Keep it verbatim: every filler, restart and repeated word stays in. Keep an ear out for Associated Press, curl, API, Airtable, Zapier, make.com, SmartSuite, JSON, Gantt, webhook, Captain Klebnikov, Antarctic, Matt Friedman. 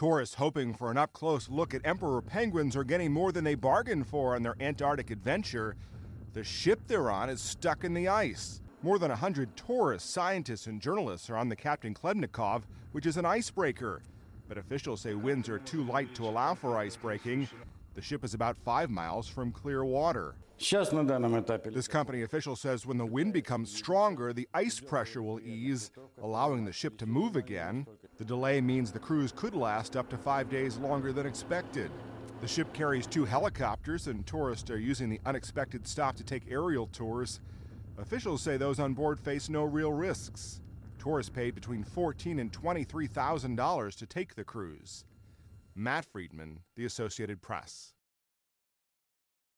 Tourists hoping for an up-close look at emperor penguins are getting more than they bargained for on their Antarctic adventure. The ship they're on is stuck in the ice. More than one hundred tourists, scientists, and journalists are on the Captain Klebnikov, which is an icebreaker. But officials say winds are too light to allow for icebreaking. The ship is about five miles from clear water. This company official says when the wind becomes stronger, the ice pressure will ease, allowing the ship to move again. The delay means the cruise could last up to five days longer than expected. The ship carries two helicopters, and tourists are using the unexpected stop to take aerial tours. Officials say those on board face no real risks. Tourists paid between fourteen thousand dollars and twenty-three thousand dollars to take the cruise. Matt Friedman, The Associated Press.